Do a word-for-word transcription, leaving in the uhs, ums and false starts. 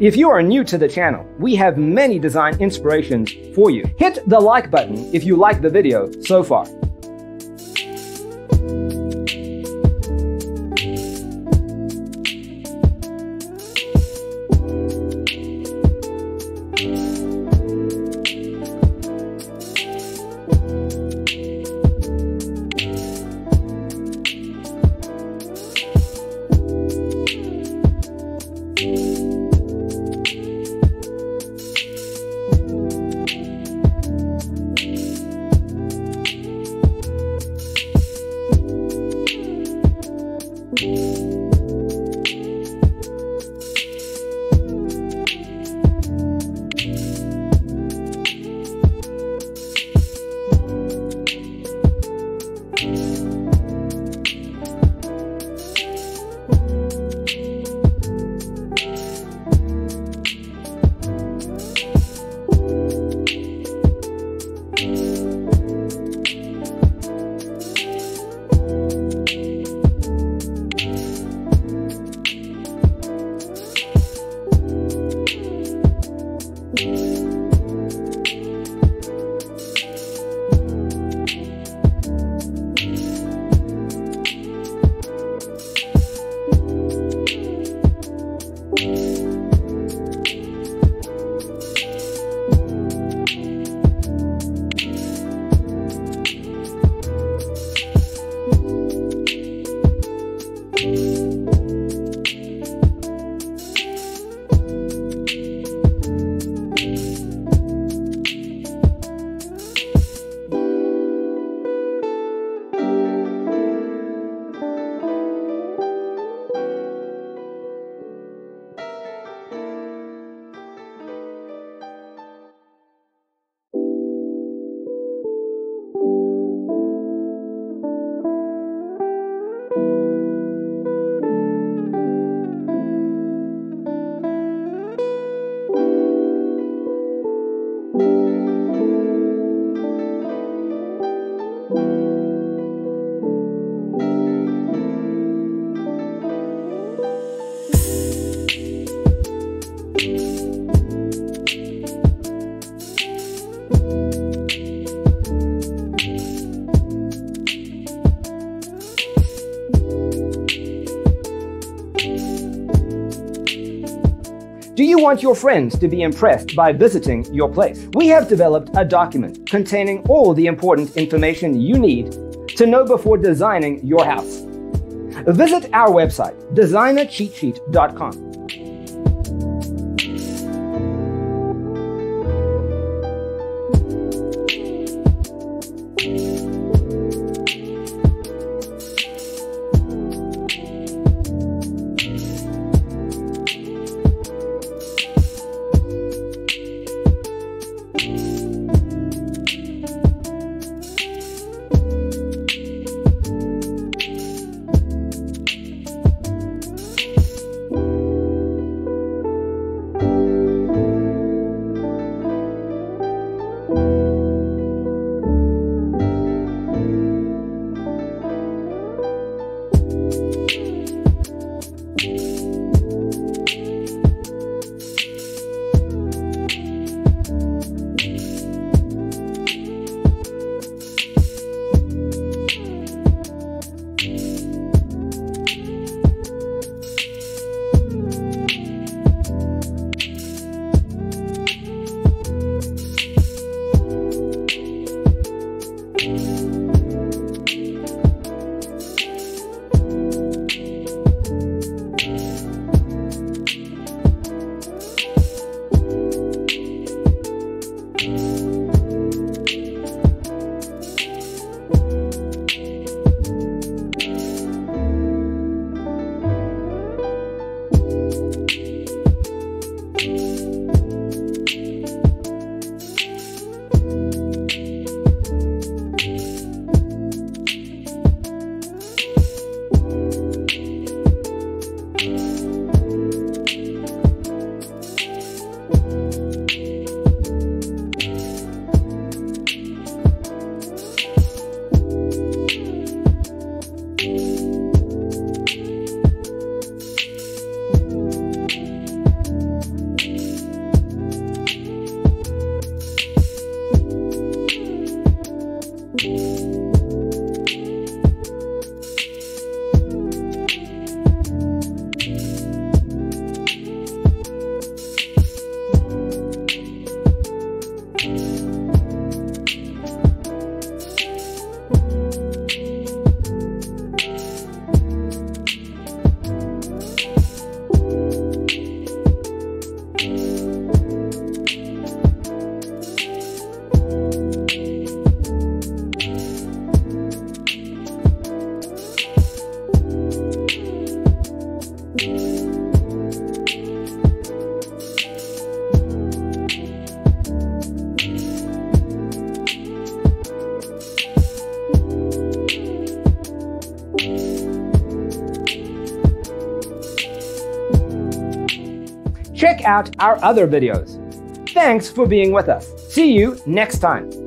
If you are new to the channel, we have many design inspirations for you. Hit the like button if you like the video so far. Thank you. Do you want your friends to be impressed by visiting your place? We have developed a document containing all the important information you need to know before designing your house. Visit our website, designer cheat sheet dot com. Check out our other videos. Thanks for being with us. See you next time.